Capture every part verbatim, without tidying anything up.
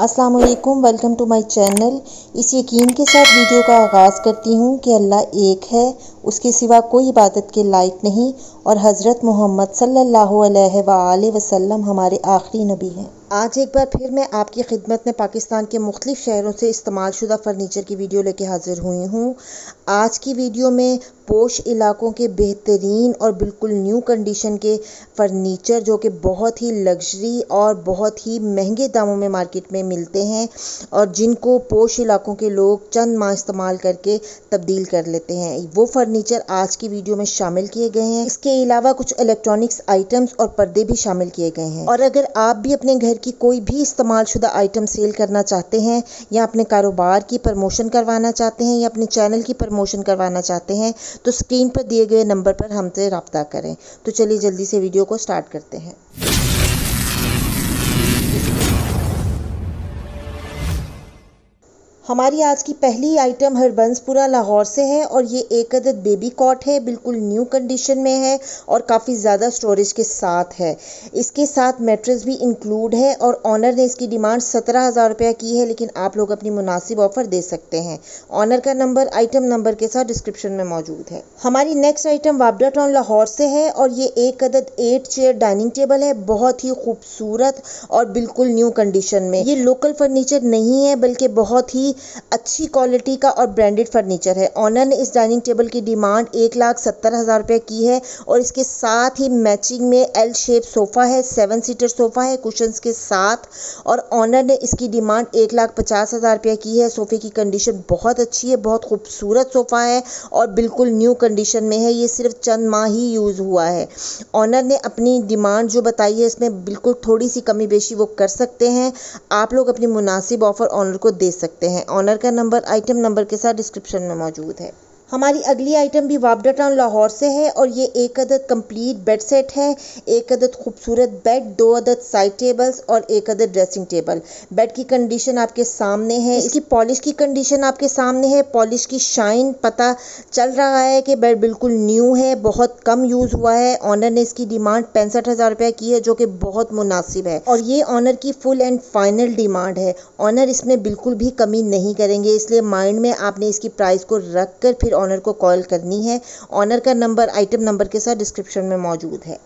अस्सलाम वालेकुम, welcome to my channel. इस यकीन के साथ वीडियो का आगाज़ करती हूँ कि अल्लाह एक है, उसके सिवा कोई इबादत के लायक नहीं और हज़रत मोहम्मद सल्लल्लाहु अलैहि वसल्लम हमारे आखिरी नबी हैं। आज एक बार फिर मैं आपकी खिदमत में पाकिस्तान के मुख्तलिफ़ शहरों से इस्तेमाल शुदा फ़र्नीचर की वीडियो लेके हाज़िर हुई हूँ। आज की वीडियो में पोश इलाकों के बेहतरीन और बिल्कुल न्यू कंडीशन के फ़र्नीचर जो कि बहुत ही लग्जरी और बहुत ही महंगे दामों में मार्केट में मिलते हैं और जिनको पोश इलाकों के लोग चंद माह इस्तेमाल करके तब्दील कर लेते हैं, वो फर्नीचर आज की वीडियो में शामिल किए गए हैं। इसके अलावा कुछ इलेक्ट्रॉनिक्स आइटम्स और पर्दे भी शामिल किए गए हैं। और अगर आप भी अपने घर की कोई भी इस्तेमाल शुदा आइटम सेल करना चाहते हैं या अपने कारोबार की प्रमोशन करवाना चाहते हैं या अपने चैनल की प्रमोशन करवाना चाहते हैं तो स्क्रीन पर दिए गए नंबर पर हमसे रब्ता करें। तो चलिए जल्दी से वीडियो को स्टार्ट करते हैं। हमारी आज की पहली आइटम हरबंसपुरा लाहौर से है और ये एक अदद बेबी कॉट है, बिल्कुल न्यू कंडीशन में है और काफ़ी ज़्यादा स्टोरेज के साथ है। इसके साथ मैट्रेस भी इंक्लूड है और ऑनर ने इसकी डिमांड सत्रह हज़ार रुपया की है, लेकिन आप लोग अपनी मुनासिब ऑफ़र दे सकते हैं। ऑनर का नंबर आइटम नंबर के साथ डिस्क्रिप्शन में मौजूद है। हमारी नेक्स्ट आइटम वाबडा टाउन लाहौर से है और ये एक अदद एट चेयर डाइनिंग टेबल है, बहुत ही खूबसूरत और बिल्कुल न्यू कंडीशन में। ये लोकल फर्नीचर नहीं है बल्कि बहुत ही अच्छी क्वालिटी का और ब्रांडेड फर्नीचर है। ऑनर ने इस डाइनिंग टेबल की डिमांड एक लाख सत्तर हज़ार रुपये की है और इसके साथ ही मैचिंग में एल शेप सोफ़ा है, सेवन सीटर सोफ़ा है कुशंस के साथ और ऑनर ने इसकी डिमांड एक लाख पचास हज़ार रुपये की है। सोफ़े की कंडीशन बहुत अच्छी है, बहुत खूबसूरत सोफ़ा है और बिल्कुल न्यू कंडीशन में है। ये सिर्फ चंद माह ही यूज़ हुआ है। ऑनर ने अपनी डिमांड जो बताई है इसमें बिल्कुल थोड़ी सी कमी बेशी वो कर सकते हैं। आप लोग अपनी मुनासिब ऑफ़र ऑनर को दे सकते हैं। ऑनर का नंबर आइटम नंबर के साथ डिस्क्रिप्शन में मौजूद है। हमारी अगली आइटम भी वाबडा टाउन लाहौर से है और ये एक अदद कंप्लीट बेड सेट है, एक अदद खूबसूरत बेड, दो अदद साइड टेबल्स और एक अदद ड्रेसिंग टेबल। बेड की कंडीशन आपके सामने है, इसकी पॉलिश की कंडीशन आपके सामने है, पॉलिश की शाइन पता चल रहा है कि बेड बिल्कुल न्यू है, बहुत कम यूज़ हुआ है। ऑनर ने इसकी डिमांड पैंसठ हज़ार रुपये की है जो कि बहुत मुनासिब है और ये ऑनर की फुल एंड फाइनल डिमांड है। ऑनर इसमें बिल्कुल भी कमी नहीं करेंगे, इसलिए माइंड में आपने इसकी प्राइस को रख कर फिर ऑनर को कॉल करनी है। ऑनर का नंबर आइटम नंबर के साथ डिस्क्रिप्शन में मौजूद है।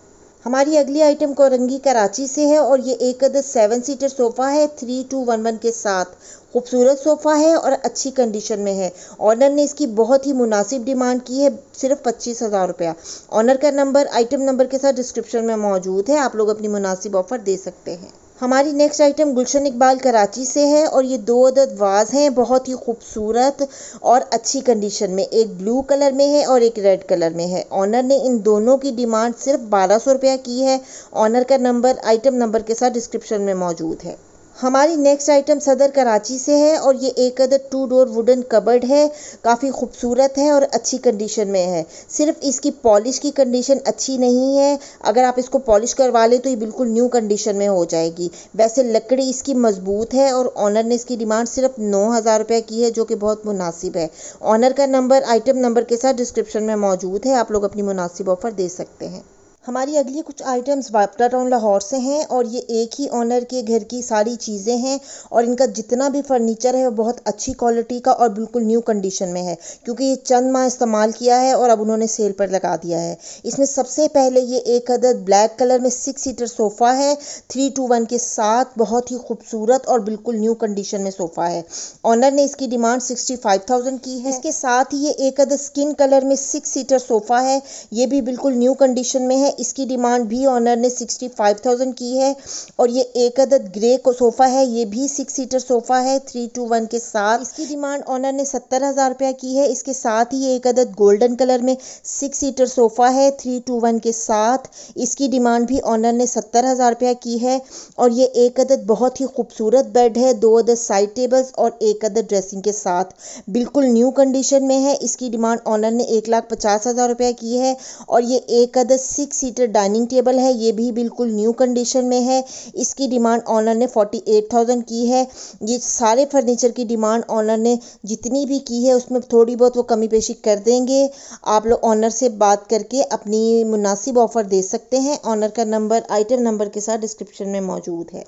हमारी अगली आइटम कोरंगी कराची से है और ये एक अदद सेवन सीटर सोफ़ा है थ्री टू वन वन के साथ, खूबसूरत सोफ़ा है और अच्छी कंडीशन में है। ऑनर ने इसकी बहुत ही मुनासिब डिमांड की है, सिर्फ पच्चीस हज़ार रुपया। ऑनर का नंबर आइटम नंबर के साथ डिस्क्रिप्शन में मौजूद है, आप लोग अपनी मुनासिब ऑफ़र दे सकते हैं। हमारी नेक्स्ट आइटम गुलशन इकबाल कराची से है और ये दो अदद वाज हैं, बहुत ही खूबसूरत और अच्छी कंडीशन में, एक ब्लू कलर में है और एक रेड कलर में है। ऑनर ने इन दोनों की डिमांड सिर्फ बारह सौ रुपया की है। ऑनर का नंबर आइटम नंबर के साथ डिस्क्रिप्शन में मौजूद है। हमारी नेक्स्ट आइटम सदर कराची से है और ये एक अदद टू डोर वुडन कबर्ड है, काफ़ी खूबसूरत है और अच्छी कंडीशन में है। सिर्फ इसकी पॉलिश की कंडीशन अच्छी नहीं है, अगर आप इसको पॉलिश करवा लें तो ये बिल्कुल न्यू कंडीशन में हो जाएगी। वैसे लकड़ी इसकी मजबूत है और ऑनर ने इसकी डिमांड सिर्फ नौ हज़ार रुपये की है जो कि बहुत मुनासिब है। ऑनर का नंबर आइटम नंबर के साथ डिस्क्रिप्शन में मौजूद है, आप लोग अपनी मुनासिब ऑफ़र दे सकते हैं। हमारी अगली कुछ आइटम्स वापटा टाउन लाहौर से हैं और ये एक ही ऑनर के घर की सारी चीज़ें हैं और इनका जितना भी फर्नीचर है वो बहुत अच्छी क्वालिटी का और बिल्कुल न्यू कंडीशन में है, क्योंकि ये चंद माह इस्तेमाल किया है और अब उन्होंने सेल पर लगा दिया है। इसमें सबसे पहले ये एक अदद ब्लैक कलर में सिक्स सीटर सोफ़ा है थ्री टू वन के साथ, बहुत ही खूबसूरत और बिल्कुल न्यू कंडीशन में सोफ़ा है। ऑनर ने इसकी डिमांड सिक्सटी फाइव थाउजेंड की है। इसके साथ ही ये एक अदद स्किन कलर में सिक्स सीटर सोफ़ा है, ये भी बिल्कुल न्यू कंडीशन में है, इसकी डिमांड भी ऑनर ने सिक्सटी फाइव थाउजेंड की है। और ये एक अदद ग्रे को सोफ़ा है, ये भी सिक्स सीटर सोफ़ा है थ्री टू वन के साथ, इसकी डिमांड ऑनर ने सत्तर हज़ार रुपया की है। इसके साथ ही एक अदद गोल्डन कलर में सिक्स सीटर सोफ़ा है थ्री टू वन के साथ, इसकी डिमांड भी ऑनर ने सत्तर हज़ार रुपया की है। और ये एक अदद बहुत ही खूबसूरत बेड है, दो अदद साइड टेबल्स और एक अदद ड्रेसिंग के साथ, बिल्कुल न्यू कंडीशन में है। इसकी डिमांड ऑनर ने एक लाख पचास हज़ार रुपया की है। और ये एक अदद सिक्स सीटर डाइनिंग टेबल है, ये भी बिल्कुल न्यू कंडीशन में है, इसकी डिमांड ऑनर ने अड़तालीस हज़ार की है। ये सारे फर्नीचर की डिमांड ऑनर ने जितनी भी की है उसमें थोड़ी बहुत वो कमी पेशी कर देंगे। आप लोग ऑनर से बात करके अपनी मुनासिब ऑफ़र दे सकते हैं। ऑनर का नंबर आइटम नंबर के साथ डिस्क्रिप्शन में मौजूद है।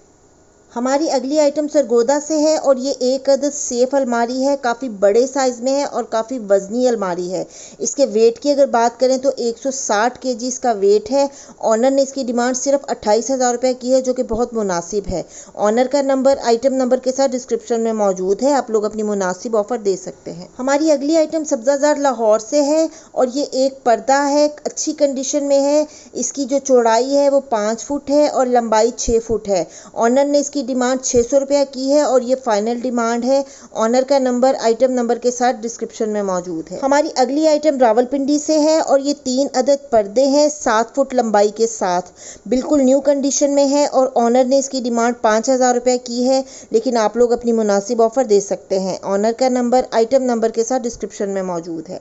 हमारी अगली आइटम सरगोदा से है और ये एक अदद सेफ अलमारी है, काफ़ी बड़े साइज़ में है और काफ़ी वज़नी अलमारी है। इसके वेट की अगर बात करें तो एक सौ साठ केजी इसका वेट है। ऑनर ने इसकी डिमांड सिर्फ अट्ठाईस हज़ार रुपये की है, जो कि बहुत मुनासिब है। ऑनर का नंबर आइटम नंबर के साथ डिस्क्रिप्शन में मौजूद है, आप लोग अपनी मुनासिब ऑफ़र दे सकते हैं। हमारी अगली आइटम सब्ज़ाजार लाहौर से है और ये एक पर्दा है, अच्छी कंडीशन में है। इसकी जो चौड़ाई है वो पाँच फुट है और लंबाई छः फुट है। ऑनर ने इसकी डिमांड छः सौ रुपया की है और ये फाइनल डिमांड है। ऑनर का नंबर आइटम नंबर के साथ डिस्क्रिप्शन में मौजूद है। हमारी अगली आइटम रावलपिंडी से है और ये तीन अदद पर्दे हैं सात फुट लंबाई के साथ, बिल्कुल न्यू कंडीशन में है और ऑनर ने इसकी डिमांड पाँच हज़ार रुपये की है, लेकिन आप लोग अपनी मुनासिब ऑफ़र दे सकते हैं। ऑनर का नंबर आइटम नंबर के साथ डिस्क्रिप्शन में मौजूद है।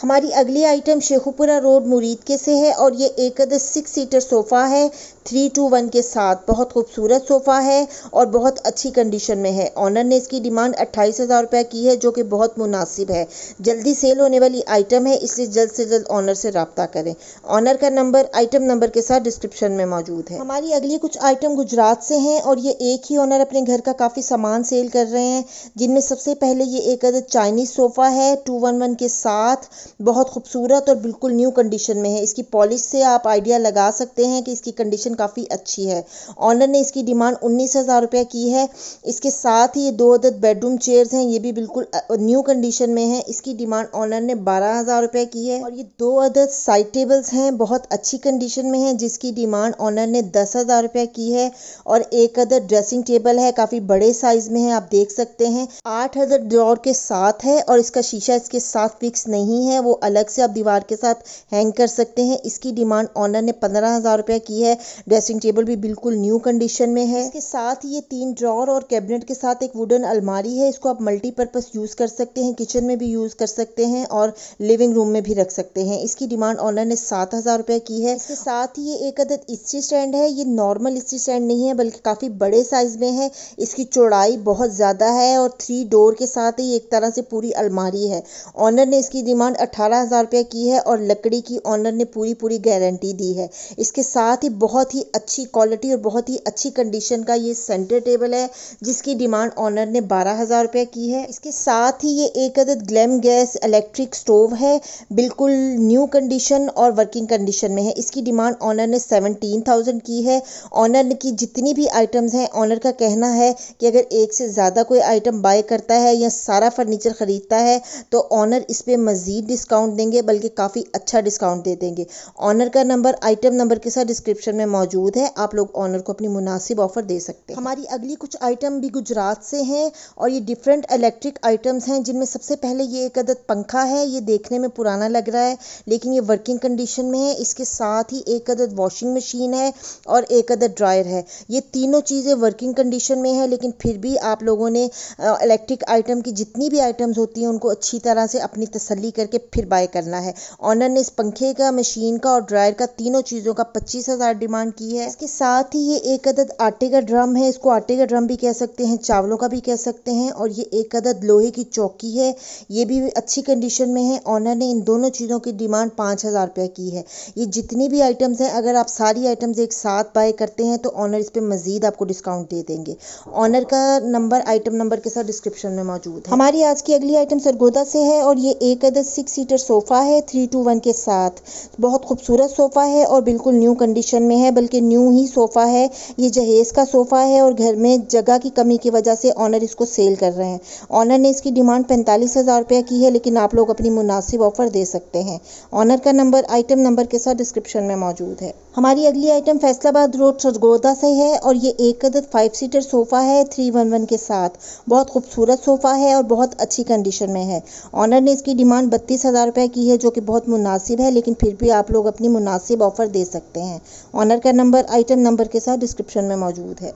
हमारी अगली आइटम शेखुपुरा रोड मुरीद के से है और ये एक अदद सिक्स सीटर सोफ़ा है थ्री टू वन के साथ। बहुत खूबसूरत सोफ़ा है और बहुत अच्छी कंडीशन में है। ऑनर ने इसकी डिमांड अट्ठाईस हज़ार रुपये की है, जो कि बहुत मुनासिब है। जल्दी सेल होने वाली आइटम है, इसलिए जल्द से जल्द ऑनर से रब्ता करें। ऑनर का नंबर आइटम नंबर के साथ डिस्क्रिप्शन में मौजूद है। हमारी अगली कुछ आइटम गुजरात से हैं और ये एक ही ऑनर अपने घर का काफ़ी सामान सेल कर रहे हैं, जिनमें सबसे पहले ये एक अदद चाइनीज़ सोफ़ा है टू वन वन के साथ, बहुत खूबसूरत और बिल्कुल न्यू कंडीशन में है। इसकी पॉलिश से आप आइडिया लगा सकते हैं कि इसकी कंडीशन काफ़ी अच्छी है। ऑनर ने इसकी डिमांड उन्नीस हज़ार रुपये की है। इसके साथ ही ये दो अदद बेडरूम चेयर्स हैं, ये भी बिल्कुल न्यू कंडीशन में है। इसकी डिमांड ऑनर ने बारह हज़ार रुपये की है। और ये दो अदद साइड टेबल्स हैं, बहुत अच्छी कंडीशन में है, जिसकी डिमांड ऑनर ने दस हज़ार रुपये की है। और एक अदद ड्रेसिंग टेबल है, काफ़ी बड़े साइज़ में है, आप देख सकते हैं, आठ अदद ड्रॉर के साथ है और इसका शीशा इसके साथ फिक्स नहीं है, वो अलग से आप दीवार के साथ हैंग कर सकते हैं। इसकी डिमांड ऑनर ने पंद्रह हज़ार रुपये की है। ड्रेसिंग टेबल भी बिल्कुल न्यू कंडीशन में है। इसके साथ ये तीन ड्रॉर और कैबिनेट के साथ एक वुडन अलमारी है, इसको आप मल्टीपर्पज़ यूज़ कर सकते हैं, किचन में भी यूज़ कर सकते हैं और लिविंग रूम में भी रख सकते हैं। इसकी डिमांड ऑनर ने सात हज़ार रुपये की है। इसके साथ ही ये एक अदद इस्त्री स्टैंड है, ये नॉर्मल इस्त्री स्टैंड नहीं है बल्कि काफ़ी बड़े साइज़ में है। इसकी चौड़ाई बहुत ज़्यादा है और थ्री डोर के साथ ही एक तरह से पूरी अलमारी है। ऑनर ने इसकी डिमांड अठारह हज़ार रुपये की है और लकड़ी की ऑनर ने पूरी पूरी गारंटी दी है। इसके साथ ही बहुत ही अच्छी क्वालिटी और बहुत ही अच्छी कंडीशन का ये सेंटर टेबल है, जिसकी डिमांड ऑनर ने बारह हज़ार रुपये की है। इसके साथ ही ये एक अदद ग्लैम गैस इलेक्ट्रिक स्टोव है, बिल्कुल न्यू कंडीशन और वर्किंग कंडीशन में है। इसकी डिमांड ऑनर ने सेवनटीन थाउजेंड की है। ऑनर की जितनी भी आइटम्स हैं, ऑनर का कहना है कि अगर एक से ज़्यादा कोई आइटम बाय करता है या सारा फर्नीचर ख़रीदता है तो ऑनर इस पर मज़ीद डिस्काउंट देंगे, बल्कि काफ़ी अच्छा डिस्काउंट दे देंगे। ऑनर का नंबर आइटम नंबर के साथ डिस्क्रिप्शन में मौजूद है, आप लोग ऑनर को अपनी मुनासिब ऑफ़र दे सकते हैं। हमारी अगली कुछ आइटम भी गुजरात से हैं और ये डिफरेंट इलेक्ट्रिक आइटम्स हैं, जिनमें सबसे पहले ये एक अदद पंखा है, ये देखने में पुराना लग रहा है लेकिन ये वर्किंग कंडीशन में है। इसके साथ ही एक अदद वॉशिंग मशीन है और एक अदद ड्रायर है। ये तीनों चीज़ें वर्किंग कंडीशन में है, लेकिन फिर भी आप लोगों ने इलेक्ट्रिक आइटम की जितनी भी आइटम्स होती हैं उनको अच्छी तरह से अपनी तसल्ली करके फिर बाय करना है। ऑनर ने इस पंखे का, मशीन का और ड्रायर का, तीनों चीज़ों का पच्चीस हज़ार डिमांड की है। इसके साथ ही ये एक अदद आटे का ड्रम है, इसको आटे का ड्रम भी कह सकते हैं, चावलों का भी कह सकते हैं। और ये एक अदद लोहे की चौकी है, ये भी अच्छी कंडीशन में है। ऑनर ने इन दोनों चीज़ों की डिमांड पाँच हज़ार रुपये की है। ये जितनी भी आइटम्स हैं, अगर आप सारी आइटम्स एक साथ बाय करते हैं तो ऑनर इस पर मज़ीद आपको डिस्काउंट दे देंगे। ऑनर का नंबर आइटम नंबर के साथ डिस्क्रिप्शन में मौजूद है। हमारी आज की अगली आइटम सरगोदा से है और ये एक अदद सिक्स सीटर सोफ़ा है थ्री टू वन के साथ। बहुत खूबसूरत सोफ़ा है और बिल्कुल न्यू कंडीशन में है, बल्कि न्यू ही सोफ़ा है। ये जहेज़ का सोफ़ा है और घर में जगह की कमी की वजह से ऑनर इसको सेल कर रहे हैं। ऑनर ने इसकी डिमांड पैंतालीस हज़ार रुपये की है, लेकिन आप लोग अपनी मुनासिब ऑफ़र दे सकते हैं। ऑनर का नंबर आइटम नंबर के साथ डिस्क्रिप्शन में मौजूद है। हमारी अगली आइटम फैसलाबाद रोड सरगोदा से है और ये एक अदद फाइव सीटर सोफ़ा है थ्री वन वन के साथ। बहुत खूबसूरत सोफ़ा है और बहुत अच्छी कंडीशन में है। ऑनर ने इसकी डिमांड बत्तीस तीस हज़ार रुपये की है, जो कि बहुत मुनासिब है, लेकिन फिर भी आप लोग अपनी मुनासिब ऑफ़र दे सकते हैं। ऑनर का नंबर आइटम नंबर के साथ डिस्क्रिप्शन में मौजूद है।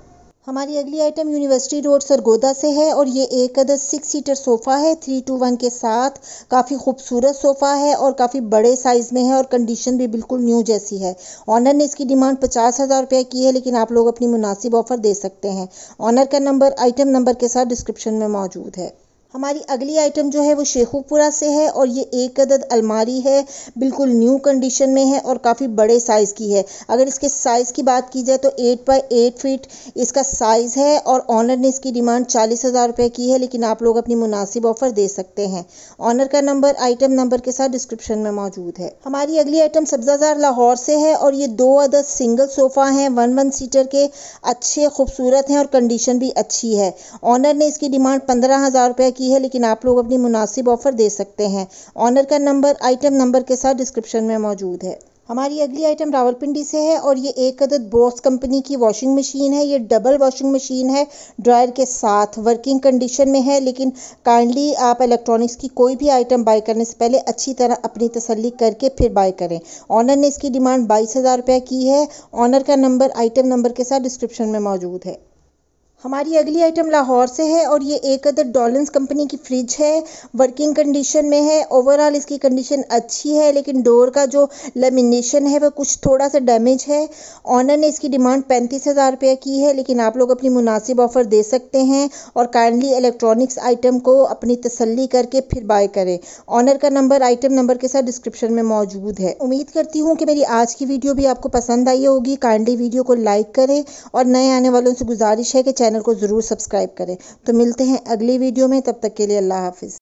हमारी अगली आइटम यूनिवर्सिटी रोड सरगोदा से है और ये एक अदद सिक्स सीटर सोफ़ा है थ्री टू वन के साथ। काफ़ी खूबसूरत सोफ़ा है और काफ़ी बड़े साइज़ में है और कंडीशन भी बिल्कुल न्यू जैसी है। ऑनर ने इसकी डिमांड पचास हज़ार रुपये की है, लेकिन आप लोग अपनी मुनासिब ऑफ़र दे सकते हैं। ऑनर का नंबर आइटम नंबर के साथ डिस्क्रिप्शन में मौजूद है। हमारी अगली आइटम जो है वो शेखुपुरा से है और ये एक अदद अलमारी है, बिल्कुल न्यू कंडीशन में है और काफ़ी बड़े साइज़ की है। अगर इसके साइज़ की बात की जाए तो एट बाई एट फीट इसका साइज़ है और ऑनर ने इसकी डिमांड चालीस हज़ार रुपये की है, लेकिन आप लोग अपनी मुनासिब ऑफ़र दे सकते हैं। ऑनर का नंबर आइटम नंबर के साथ डिस्क्रिप्शन में मौजूद है। हमारी अगली आइटम सब्ज़ाजार लाहौर से है और ये दो अदद सिंगल सोफ़ा हैं, वन वन सीटर के, अच्छे खूबसूरत हैं और कंडीशन भी अच्छी है। ऑनर ने इसकी डिमांड पंद्रह हज़ार रुपये की है, लेकिन आप लोग अपनी मुनासिब ऑफर दे सकते हैं। ऑनर का नंबर आइटम नंबर के साथ डिस्क्रिप्शन में मौजूद है। हमारी अगली आइटम रावलपिंडी से है और ये एक अदद बॉस कंपनी की वॉशिंग मशीन है। ये डबल वॉशिंग मशीन है, ड्रायर के साथ वर्किंग कंडीशन में है, लेकिन काइंडली आप इलेक्ट्रॉनिक्स की कोई भी आइटम बाय करने से पहले अच्छी तरह अपनी तसल्ली करके फिर बाय करें। ऑनर ने इसकी डिमांड बाईस हज़ार रुपये की है। ऑनर का नंबर आइटम नंबर के साथ डिस्क्रिप्शन में मौजूद है। हमारी अगली आइटम लाहौर से है और ये एक अदद डॉलेंस कंपनी की फ्रिज है, वर्किंग कंडीशन में है। ओवरऑल इसकी कंडीशन अच्छी है, लेकिन डोर का जो लेमिनेशन है वह कुछ थोड़ा सा डैमेज है। ऑनर ने इसकी डिमांड पैंतीस हज़ार रुपये की है, लेकिन आप लोग अपनी मुनासिब ऑफ़र दे सकते हैं और काइंडली इलेक्ट्रॉनिक्स आइटम को अपनी तसल्ली करके फिर बाय करें। ऑनर का नंबर आइटम नंबर के साथ डिस्क्रिप्शन में मौजूद है। उम्मीद करती हूँ कि मेरी आज की वीडियो भी आपको पसंद आई होगी। काइंडली वीडियो को लाइक करें और नए आने वालों से गुजारिश है कि चैनल को ज़रूर सब्सक्राइब करें। तो मिलते हैं अगली वीडियो में, तब तक के लिए अल्लाह हाफिज़।